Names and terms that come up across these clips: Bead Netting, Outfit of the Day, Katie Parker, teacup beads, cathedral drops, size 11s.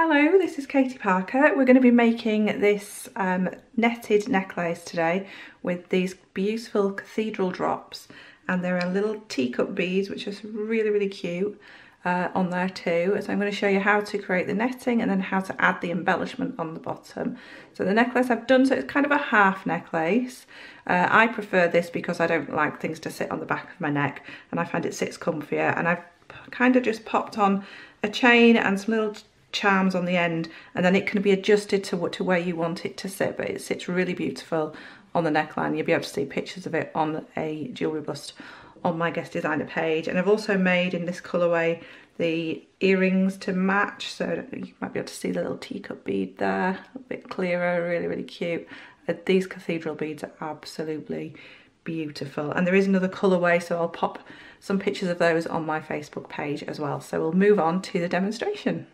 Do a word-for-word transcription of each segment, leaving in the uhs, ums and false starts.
Hello, this is Katie Parker. We're going to be making this um, netted necklace today with these beautiful cathedral drops, and there are little teacup beads which are really really cute uh, on there too. So I'm going to show you how to create the netting and then how to add the embellishment on the bottom. So the necklace I've done, so it's kind of a half necklace. Uh, I prefer this because I don't like things to sit on the back of my neck and I find it sits comfier, and I've kind of just popped on a chain and some little charms on the end, and then it can be adjusted to what to where you want it to sit, but it sits really beautiful on the neckline. You'll be able to see pictures of it on a jewellery bust on my guest designer page. And I've also made in this colourway the earrings to match, so you might be able to see the little teacup bead there a bit clearer. Really really cute. These cathedral beads are absolutely beautiful, and there is another colourway, so I'll pop some pictures of those on my Facebook page as well. So we'll move on to the demonstration.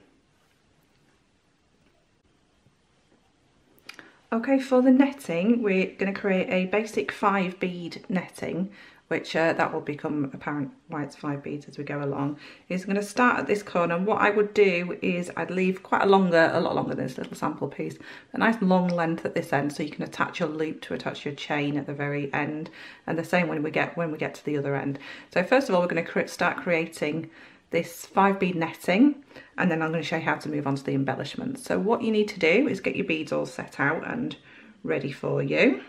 Okay, for the netting, we're going to create a basic five bead netting, which uh, that will become apparent why it's five beads as we go along. Is going to start at this corner. What I would do is I'd leave quite a longer, a lot longer than this little sample piece, a nice long length at this end, so you can attach your loop to attach your chain at the very end, and the same when we get when we get to the other end. So first of all, we're going to start creating this five bead netting, and then I'm going to show you how to move on to the embellishments. So what you need to do is get your beads all set out and ready for you,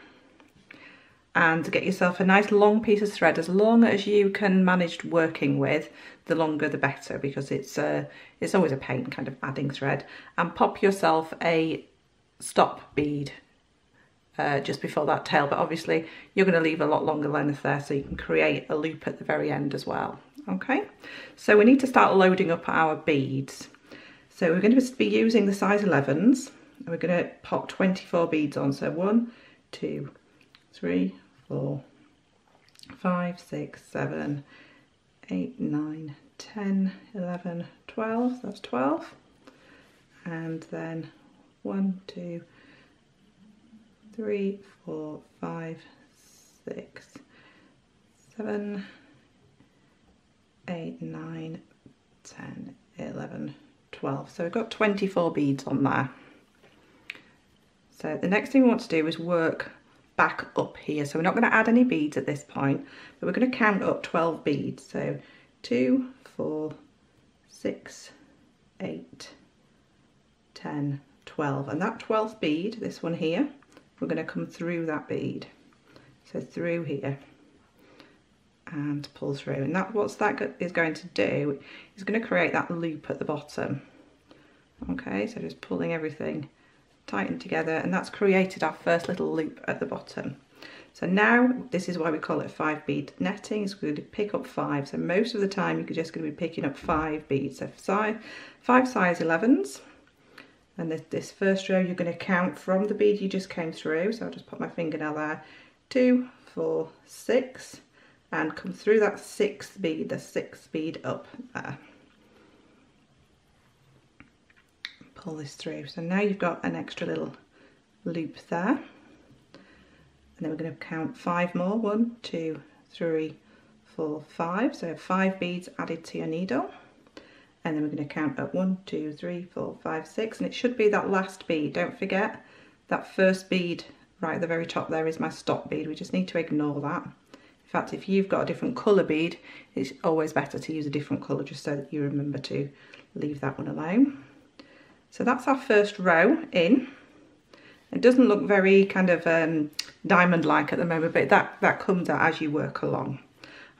and get yourself a nice long piece of thread, as long as you can manage working with. The longer the better, because it's uh, it's always a pain kind of adding thread. And pop yourself a stop bead Uh, just before that tail, but obviously you're going to leave a lot longer length there so you can create a loop at the very end as well. Okay, so we need to start loading up our beads. So we're going to be using the size elevens, and we're going to pop twenty-four beads on. So one, two, three, four, five, six, seven, eight, nine, ten, eleven, twelve. That's twelve, and then one, two, three, four, five, six, seven, eight, nine, ten, eleven, twelve. So we've got twenty-four beads on there. So the next thing we want to do is work back up here. So we're not going to add any beads at this point, but we're going to count up twelve beads. So two, four, six, eight, ten, twelve. And that twelfth bead, this one here, we're going to come through that bead, so through here and pull through, and that what's that is going to do is going to create that loop at the bottom. Okay, so just pulling everything tightened together, and that's created our first little loop at the bottom. So now this is why we call it five bead netting. It's going to pick up five, so most of the time you're just going to be picking up five beads. So five, five size elevens. And this, this first row, you're going to count from the bead you just came through. So I'll just put my fingernail there. Two, four, six. And come through that sixth bead, the sixth bead up there. Pull this through. So now you've got an extra little loop there. And then we're going to count five more. One, two, three, four, five. So five beads added to your needle. And then we're going to count up one, two, three, four, five, six, and it should be that last bead. Don't forget that first bead right at the very top there is my stop bead. We just need to ignore that. In fact, if you've got a different colour bead, it's always better to use a different colour just so that you remember to leave that one alone. So that's our first row in. It doesn't look very kind of um, diamond-like at the moment, but that, that comes out as you work along.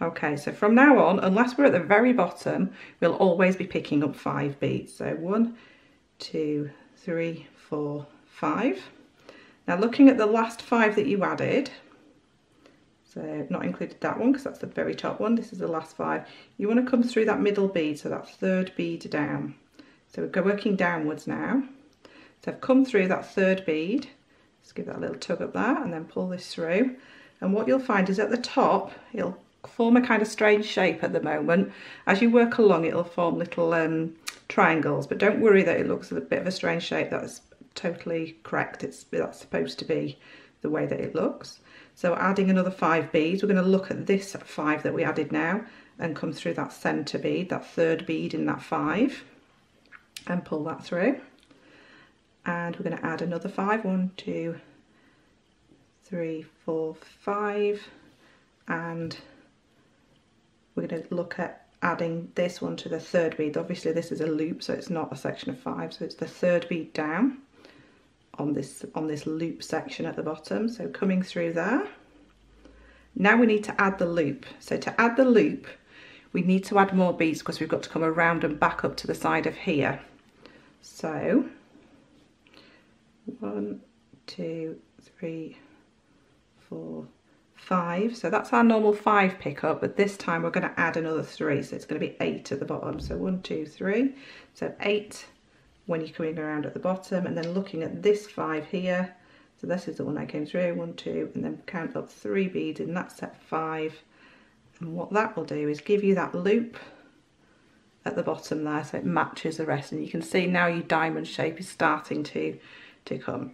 Okay, so from now on, unless we're at the very bottom, we'll always be picking up five beads. So one, two, three, four, five. Now looking at the last five that you added, so not included that one because that's the very top one, this is the last five. You want to come through that middle bead, so that third bead down. So we're working downwards now. So I've come through that third bead, just give that a little tug up there and then pull this through. And what you'll find is at the top, it'll form a kind of strange shape at the moment. As you work along, it'll form little um, triangles, but don't worry that it looks a bit of a strange shape. That's totally correct. It's that's supposed to be the way that it looks. So adding another five beads, we're going to look at this five that we added now and come through that center bead, that third bead in that five, then pull that through, and we're going to add another five, one, two, three, four, five, and we're going to look at adding this one to the third bead. Obviously this is a loop, so it's not a section of five, so it's the third bead down on this on this loop section at the bottom. So coming through there, now we need to add the loop. So to add the loop, we need to add more beads because we've got to come around and back up to the side of here. So one, two, three, four, five. So that's our normal five pickup, but this time we're going to add another three, so it's going to be eight at the bottom. So one, two, three, so eight when you're coming around at the bottom, and then looking at this five here. So this is the one I came through, one, two, and then count up three beads in that set five. And what that will do is give you that loop at the bottom there, so it matches the rest, and you can see now your diamond shape is starting to, to come.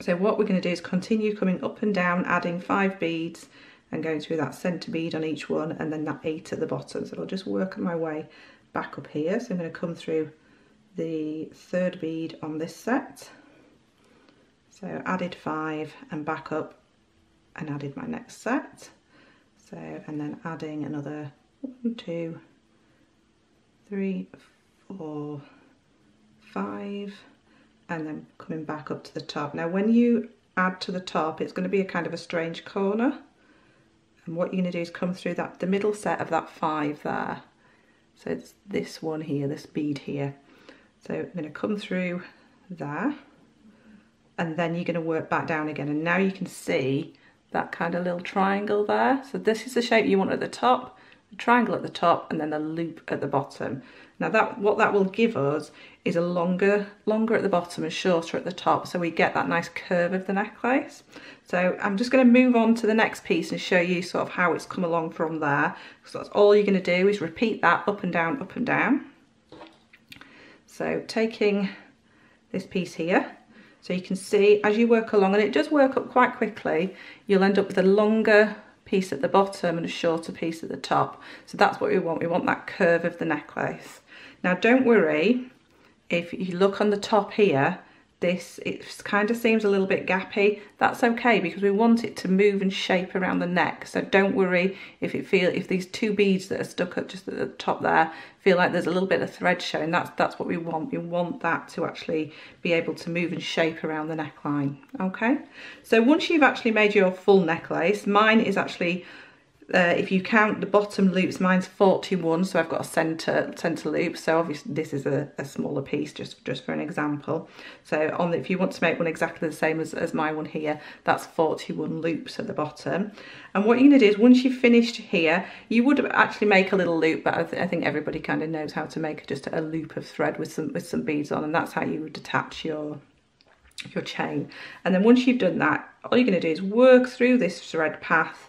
So what we're going to do is continue coming up and down, adding five beads and going through that centre bead on each one, and then that eight at the bottom. So I'll just work my way back up here. So I'm going to come through the third bead on this set, so added five and back up and added my next set. So, and then adding another one, two, three, four, five, and then coming back up to the top. Now when you add to the top, it's going to be a kind of a strange corner, and what you're going to do is come through that the middle set of that five there. So it's this one here, this bead here. So I'm going to come through there, and then you're going to work back down again, and now you can see that kind of little triangle there. So this is the shape you want at the top, the triangle at the top, and then the loop at the bottom. Now that what that will give us is a longer longer at the bottom and shorter at the top, so we get that nice curve of the necklace. So I'm just going to move on to the next piece and show you sort of how it's come along from there, because so that's all you're going to do is repeat that up and down, up and down. So taking this piece here, so you can see as you work along, and it does work up quite quickly, you'll end up with a longer piece at the bottom and a shorter piece at the top. So that's what we want. We want that curve of the necklace. Now don't worry, if you look on the top here, this it kind of seems a little bit gappy. That's okay, because we want it to move and shape around the neck. So don't worry if it feel if these two beads that are stuck up just at the top there feel like there's a little bit of thread showing. That's that's what we want. We want that to actually be able to move and shape around the neckline. Okay. So once you've actually made your full necklace, mine is actually, Uh, if you count the bottom loops, mine's forty-one, so I've got a centre centre loop. So obviously this is a, a smaller piece, just just for an example. So on the, if you want to make one exactly the same as, as my one here, that's forty-one loops at the bottom. And what you're going to do is once you've finished here, you would actually make a little loop, but I, th I think everybody kind of knows how to make just a loop of thread with some with some beads on, and that's how you would detach your your chain. And then once you've done that, all you're going to do is work through this thread path,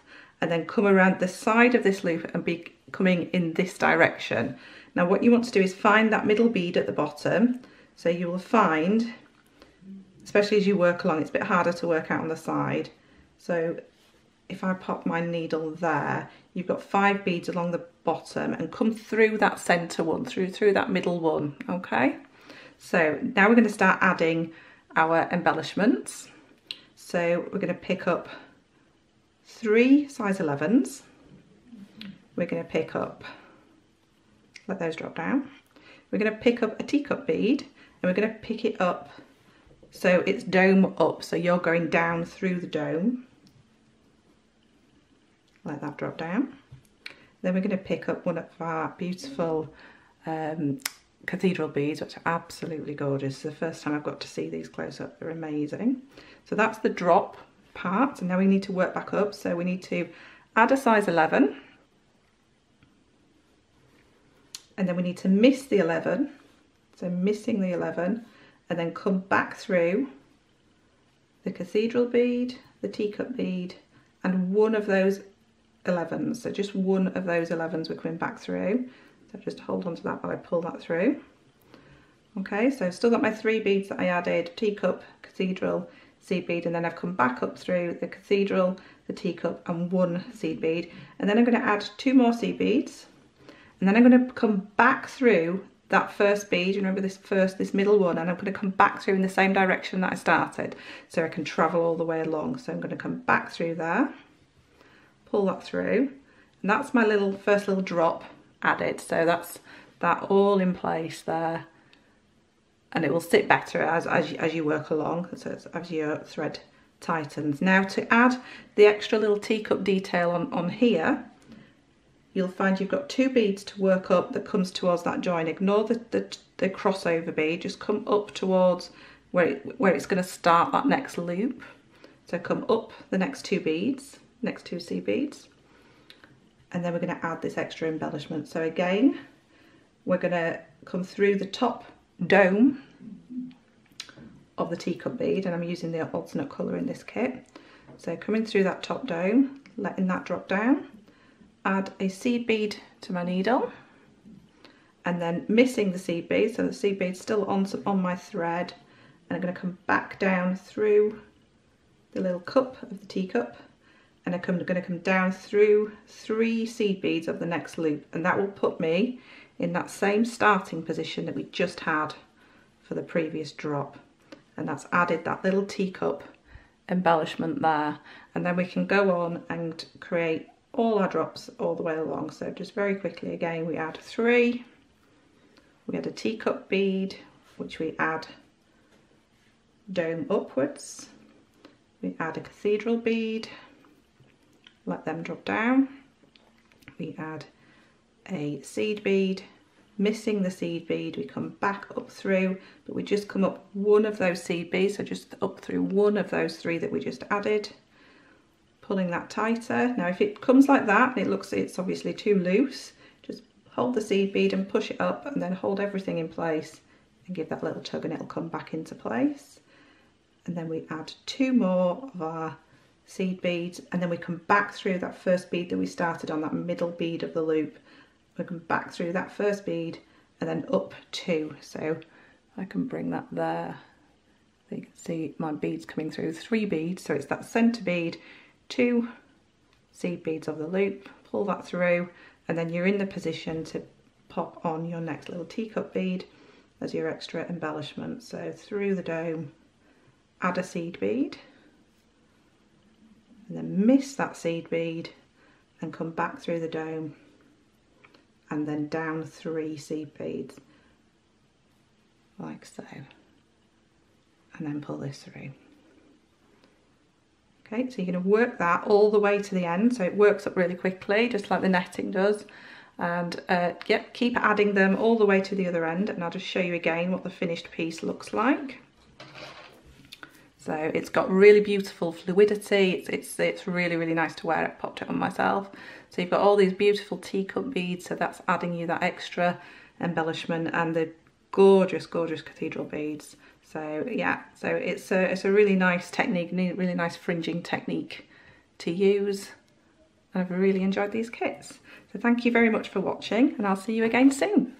and then come around the side of this loop and be coming in this direction. Now what you want to do is find that middle bead at the bottom. So you will find, especially as you work along, it's a bit harder to work out on the side. So if I pop my needle there, you've got five beads along the bottom, and come through that center one, through through that middle one, okay? So now we're going to start adding our embellishments. So we're going to pick up three size elevens. We're going to pick up, let those drop down. We're going to pick up a teacup bead, and we're going to pick it up so it's dome up, so you're going down through the dome. Let that drop down. Then we're going to pick up one of our beautiful um, cathedral beads, which are absolutely gorgeous. It's the first time I've got to see these close up, they're amazing. So that's the drop part, and now we need to work back up. So we need to add a size eleven, and then we need to miss the eleven, so missing the eleven, and then come back through the cathedral bead, the teacup bead, and one of those elevens. So just one of those elevens we're coming back through, so just hold on to that while I pull that through. Okay, so I've still got my three beads that I added, teacup, cathedral, seed bead, and then I've come back up through the cathedral, the teacup, and one seed bead. And then I'm going to add two more seed beads, and then I'm going to come back through that first bead, remember this first, this middle one, and I'm going to come back through in the same direction that I started so I can travel all the way along. So I'm going to come back through there, pull that through, and that's my little first little drop added. So that's that all in place there, and it will sit better as, as, you, as you work along, so it's, as your thread tightens. Now to add the extra little teacup detail on, on here, you'll find you've got two beads to work up that comes towards that join. Ignore the, the, the crossover bead, just come up towards where, it, where it's going to start that next loop. So come up the next two beads, next two C beads, and then we're going to add this extra embellishment. So again, we're going to come through the top dome of the teacup bead, and I'm using the alternate colour in this kit. So coming through that top dome, letting that drop down, add a seed bead to my needle, and then missing the seed bead, so the seed bead's still on, on my thread, and I'm going to come back down through the little cup of the teacup, and I'm going to come down through three seed beads of the next loop, and that will put me in that same starting position that we just had for the previous drop. And that's added that little teacup embellishment there, and then we can go on and create all our drops all the way along. So just very quickly again, we add three, we add a teacup bead, which we add dome upwards, we add a cathedral bead, let them drop down, we add a seed bead, missing the seed bead, we come back up through, but we just come up one of those seed beads, so just up through one of those three that we just added, pulling that tighter. Now if it comes like that and it looks, it's obviously too loose, just hold the seed bead and push it up, and then hold everything in place and give that little tug, and it'll come back into place. And then we add two more of our seed beads, and then we come back through that first bead that we started on, that middle bead of the loop. We come back through that first bead and then up two. So I can bring that there. So you can see my beads coming through, three beads, so it's that centre bead, two seed beads of the loop, pull that through, and then you're in the position to pop on your next little teacup bead as your extra embellishment. So through the dome, add a seed bead, and then miss that seed bead and come back through the dome, and then down three seed beads like so, and then pull this through. Okay, so you're going to work that all the way to the end, so it works up really quickly, just like the netting does. And uh, yep, keep adding them all the way to the other end, and I'll just show you again what the finished piece looks like. So it's got really beautiful fluidity, it's, it's, it's really, really nice to wear. I popped it on myself. So you've got all these beautiful teacup beads, so that's adding you that extra embellishment, and the gorgeous, gorgeous cathedral beads. So yeah, so it's a, it's a really nice technique, really nice fringing technique to use. I've really enjoyed these kits. So thank you very much for watching, and I'll see you again soon.